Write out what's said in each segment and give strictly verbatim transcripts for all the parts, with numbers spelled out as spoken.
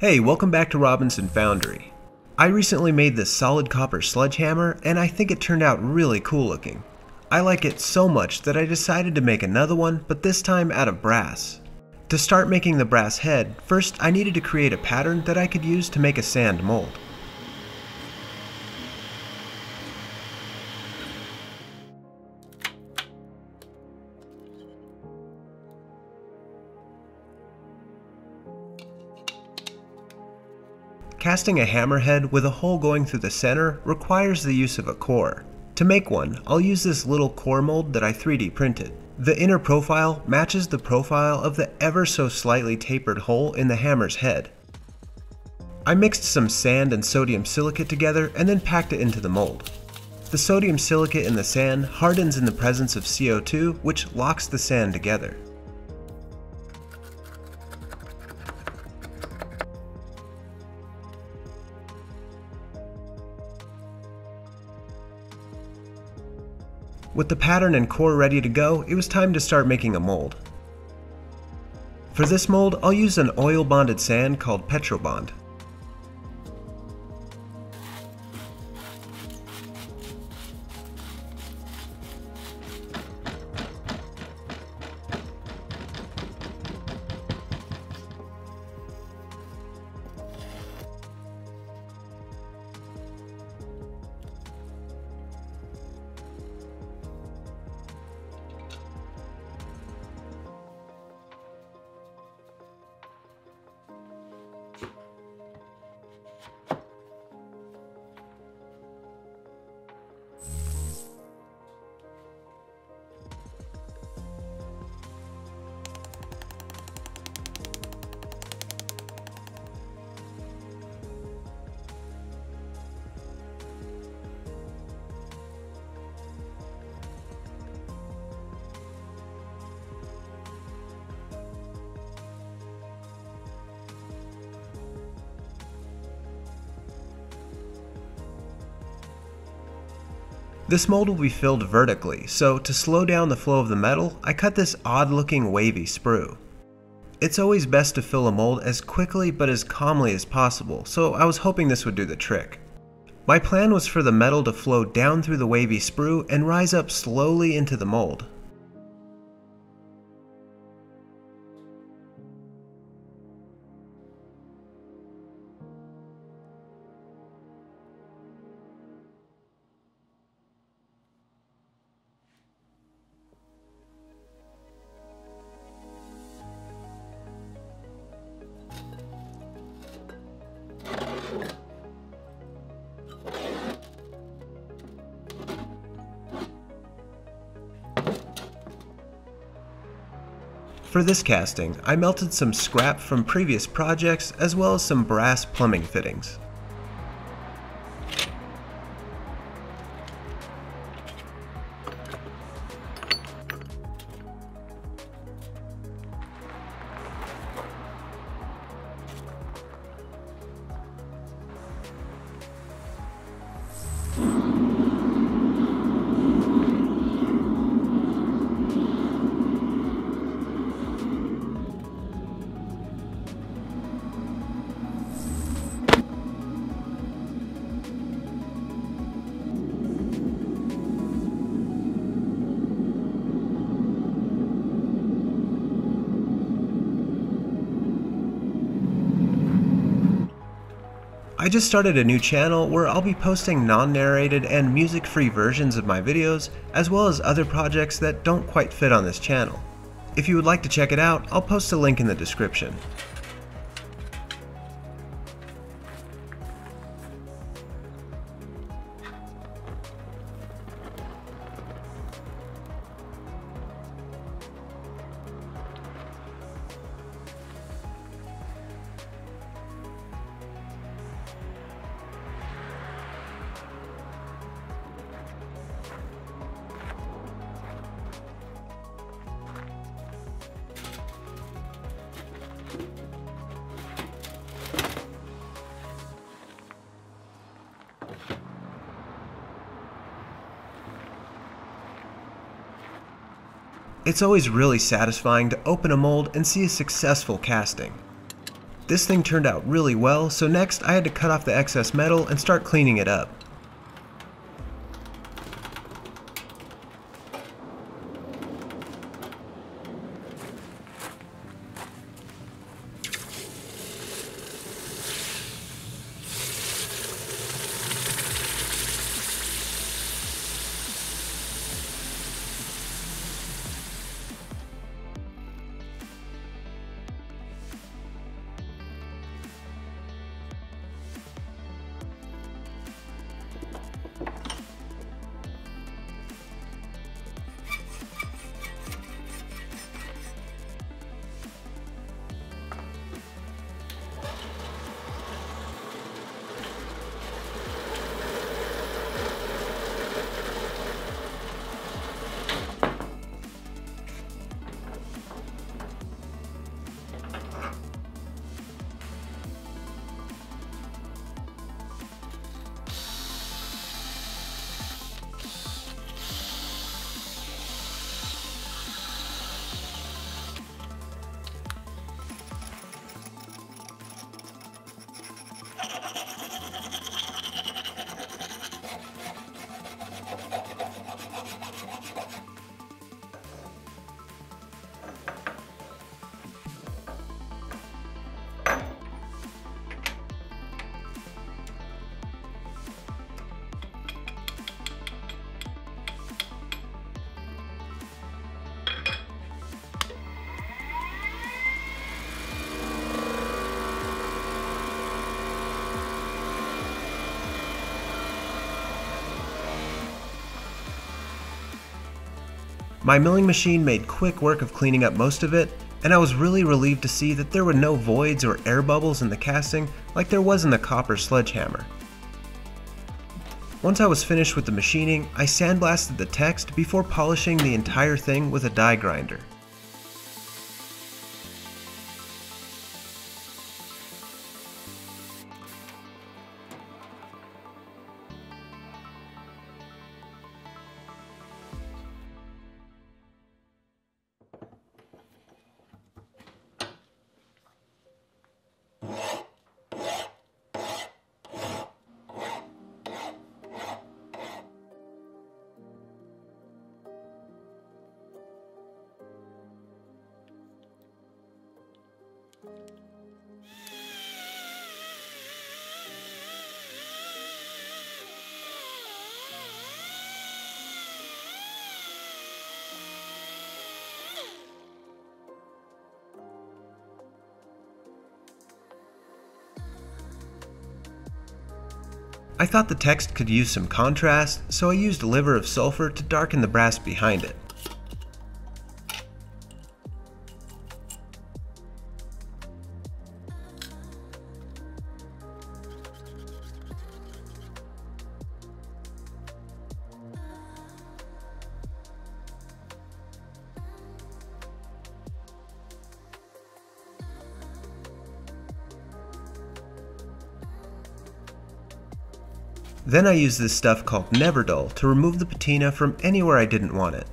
Hey, welcome back to Robinson Foundry. I recently made this solid copper sledgehammer and I think it turned out really cool looking. I like it so much that I decided to make another one, but this time out of brass. To start making the brass head, first I needed to create a pattern that I could use to make a sand mold. Casting a hammerhead with a hole going through the center requires the use of a core. To make one, I'll use this little core mold that I three D printed. The inner profile matches the profile of the ever so slightly tapered hole in the hammer's head. I mixed some sand and sodium silicate together and then packed it into the mold. The sodium silicate in the sand hardens in the presence of C O two, which locks the sand together. With the pattern and core ready to go, it was time to start making a mold. For this mold, I'll use an oil-bonded sand called Petrobond. This mold will be filled vertically, so to slow down the flow of the metal, I cut this odd-looking wavy sprue. It's always best to fill a mold as quickly but as calmly as possible, so I was hoping this would do the trick. My plan was for the metal to flow down through the wavy sprue and rise up slowly into the mold. For this casting, I melted some scrap from previous projects as well as some brass plumbing fittings. I just started a new channel where I'll be posting non-narrated and music-free versions of my videos, as well as other projects that don't quite fit on this channel. If you would like to check it out, I'll post a link in the description. It's always really satisfying to open a mold and see a successful casting. This thing turned out really well, so next I had to cut off the excess metal and start cleaning it up. My milling machine made quick work of cleaning up most of it, and I was really relieved to see that there were no voids or air bubbles in the casting like there was in the copper sledgehammer. Once I was finished with the machining, I sandblasted the text before polishing the entire thing with a die grinder. I thought the text could use some contrast, so I used Liver of Sulfur to darken the brass behind it. Then I used this stuff called Neverdull to remove the patina from anywhere I didn't want it.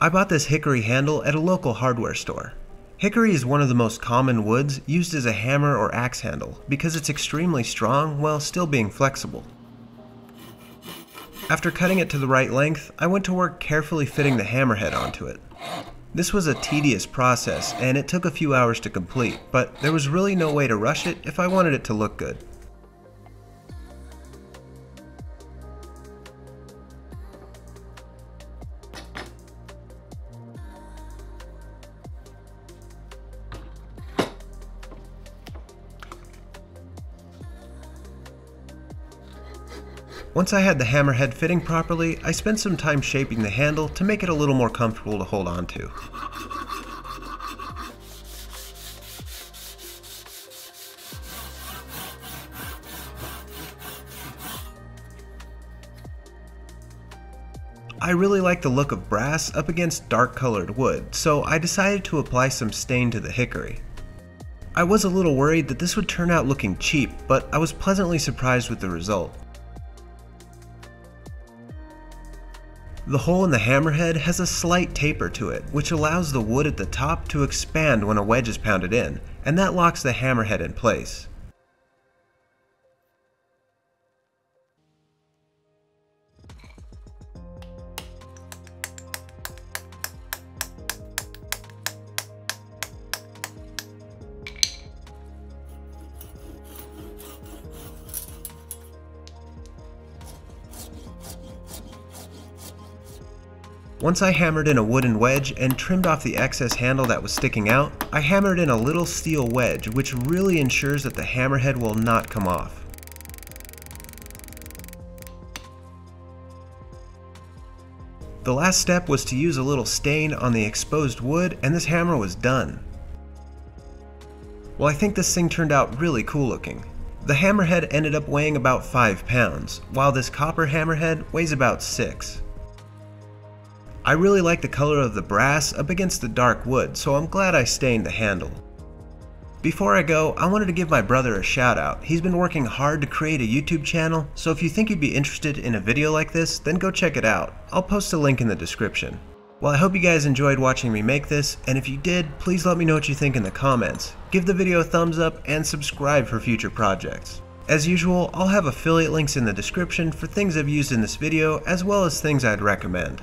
I bought this hickory handle at a local hardware store. Hickory is one of the most common woods used as a hammer or axe handle because it's extremely strong while still being flexible. After cutting it to the right length, I went to work carefully fitting the hammerhead onto it. This was a tedious process and it took a few hours to complete, but there was really no way to rush it if I wanted it to look good. Once I had the hammerhead fitting properly, I spent some time shaping the handle to make it a little more comfortable to hold on to. I really like the look of brass up against dark colored wood, so I decided to apply some stain to the hickory. I was a little worried that this would turn out looking cheap, but I was pleasantly surprised with the result. The hole in the hammerhead has a slight taper to it, which allows the wood at the top to expand when a wedge is pounded in, and that locks the hammerhead in place. Once I hammered in a wooden wedge and trimmed off the excess handle that was sticking out, I hammered in a little steel wedge, which really ensures that the hammerhead will not come off. The last step was to use a little stain on the exposed wood, and this hammer was done. Well, I think this thing turned out really cool looking. The hammerhead ended up weighing about five pounds, while this copper hammerhead weighs about six. I really like the color of the brass up against the dark wood, so I'm glad I stained the handle. Before I go, I wanted to give my brother a shout out. He's been working hard to create a YouTube channel, so if you think you'd be interested in a video like this, then go check it out. I'll post a link in the description. Well, I hope you guys enjoyed watching me make this, and if you did, please let me know what you think in the comments. Give the video a thumbs up and subscribe for future projects. As usual, I'll have affiliate links in the description for things I've used in this video, as well as things I'd recommend.